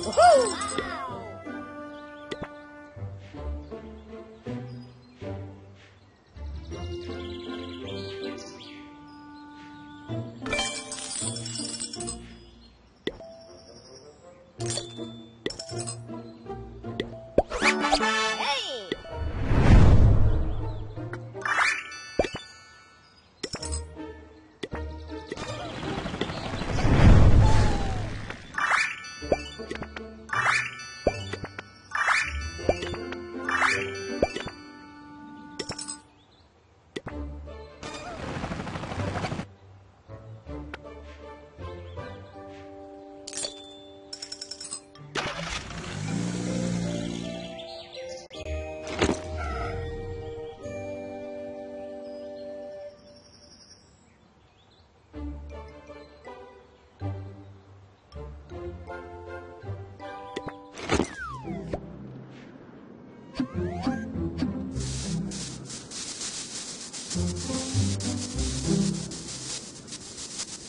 Woohoo!